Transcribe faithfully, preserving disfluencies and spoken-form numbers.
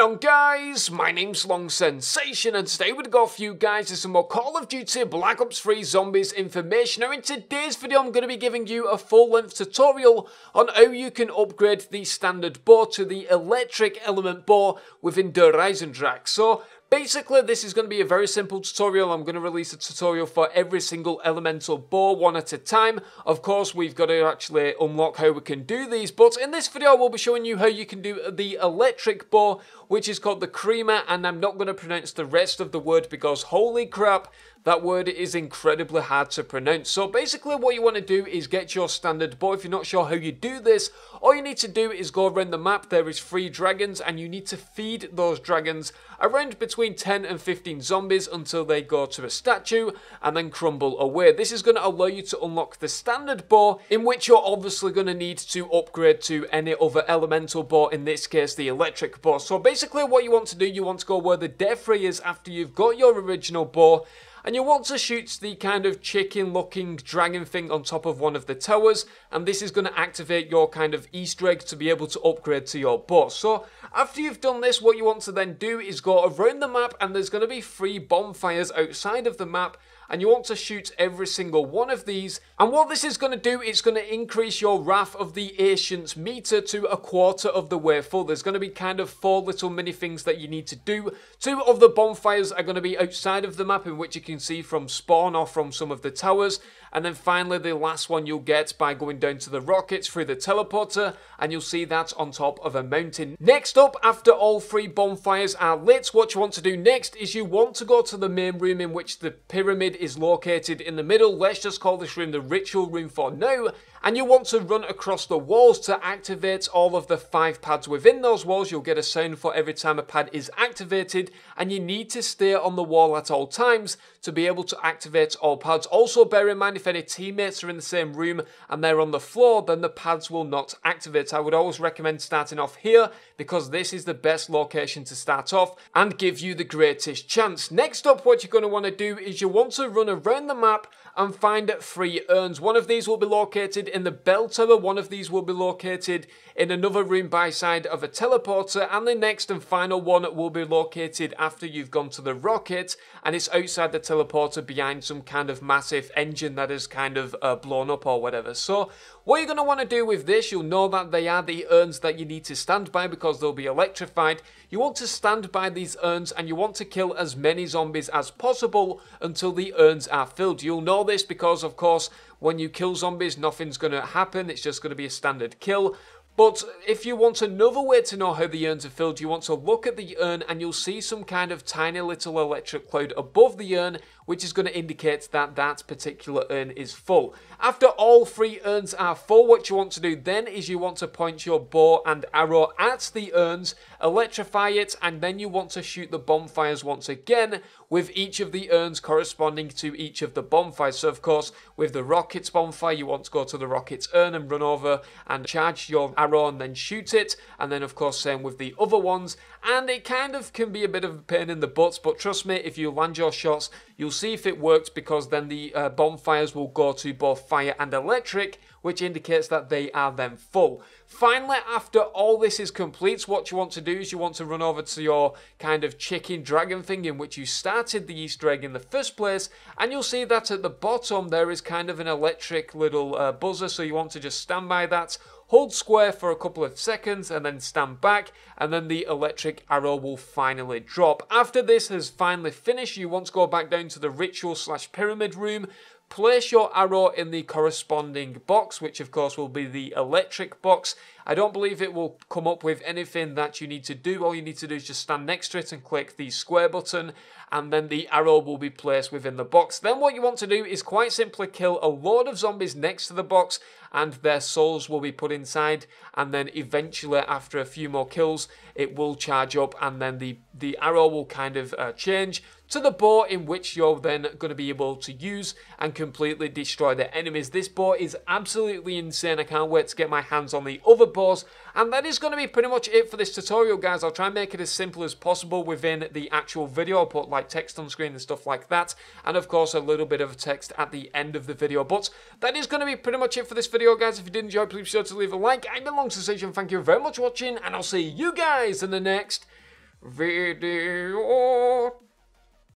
going on, guys? My name's Long Sensation, and today we're going to go for you guys to some more Call of Duty Black Ops three Zombies information. Now, in today's video, I'm going to be giving you a full-length tutorial on how you can upgrade the standard bow to the electric element bow within Der Eisendrache. So, basically, this is going to be a very simple tutorial. I'm going to release a tutorial for every single elemental bow, one at a time. Of course, we've got to actually unlock how we can do these, but in this video, we'll be showing you how you can do the electric bow, which is called the creamer, and I'm not going to pronounce the rest of the word because, holy crap, that word is incredibly hard to pronounce. So basically, what you want to do is get your standard bow. If you're not sure how you do this, all you need to do is go around the map. There is three dragons, and you need to feed those dragons around between ten and fifteen zombies until they go to a statue and then crumble away. This is going to allow you to unlock the standard bow, in which you're obviously going to need to upgrade to any other elemental bow, in this case the electric bow. So basically what you want to do, you want to go where the death ray is after you've got your original bow, and you want to shoot the kind of chicken looking dragon thing on top of one of the towers, and this is going to activate your kind of Easter egg to be able to upgrade to your bow. So after you've done this, what you want to then do is go around the map, and there's going to be three bonfires outside of the map, and you want to shoot every single one of these. And what this is going to do, it's going to increase your wrath of the ancient meter to a quarter of the way full. There's going to be kind of four little mini things that you need to do. Two of the bonfires are going to be outside of the map, in which you can see from spawn or from some of the towers, and then finally the last one you'll get by going down to the rockets through the teleporter, and you'll see that on top of a mountain. Next up, after all three bonfires are lit, what you want to do next is you want to go to the main room, in which the pyramid is located in the middle. Let's just call this room the ritual room for now, and you want to run across the walls to activate all of the five pads within those walls. You'll get a sound for every time a pad is activated, and you need to stay on the wall at all times to be able to activate all pads. Also bear in mind, if any teammates are in the same room and they're on the floor, then the pads will not activate. I would always recommend starting off here, because this is the best location to start off and give you the greatest chance. Next up, what you're going to want to do is you want to run around the map and find three urns. One of these will be located in the bell tower, one of these will be located in another room by side of a teleporter, and the next and final one will be located after you've gone to the rocket, and it's outside the teleporter behind some kind of massive engine that is kind of uh, blown up or whatever. So what you're going to want to do with this, you'll know that they are the urns that you need to stand by because they'll be electrified. You want to stand by these urns, and you want to kill as many zombies as possible until the urns are filled. You'll know this because, of course, when you kill zombies, nothing's going to happen. It's just going to be a standard kill. But if you want another way to know how the urns are filled, you want to look at the urn, and you'll see some kind of tiny little electric cloud above the urn, which is going to indicate that that particular urn is full. After all three urns are full, what you want to do then is you want to point your bow and arrow at the urns, electrify it, and then you want to shoot the bonfires once again, with each of the urns corresponding to each of the bonfires. So of course, with the rockets bonfire, you want to go to the rockets urn and run over and charge your arrow and then shoot it, and then of course same with the other ones. And it kind of can be a bit of a pain in the butts, but trust me, if you land your shots, you'll see if it works, because then the uh, bonfires will go to both fire and electric, which indicates that they are then full. Finally, after all this is complete, what you want to do is you want to run over to your kind of chicken dragon thing, in which you started the Easter egg in the first place, and you'll see that at the bottom there is kind of an electric little uh, buzzer, so you want to just stand by that, hold square for a couple of seconds, and then stand back, and then the electric arrow will finally drop. After this has finally finished, you want to go back down to the ritual slash pyramid room, place your arrow in the corresponding box, which of course will be the electric box. I don't believe it will come up with anything that you need to do. All you need to do is just stand next to it and click the square button, and then the arrow will be placed within the box. Then what you want to do is quite simply kill a load of zombies next to the box, and their souls will be put inside, and then eventually after a few more kills it will charge up, and then the, the arrow will kind of uh, change to the bow, in which you're then going to be able to use and completely destroy the enemies. This bow is absolutely insane. I can't wait to get my hands on the other bows. And that is going to be pretty much it for this tutorial, guys. I'll try and make it as simple as possible within the actual video. I'll put like text on screen and stuff like that, and of course a little bit of text at the end of the video. But that is going to be pretty much it for this video. Video, guys. If you did enjoy, please be sure to leave a like. I've been Long Sensation, thank you very much for watching, and I'll see you guys in the next Video.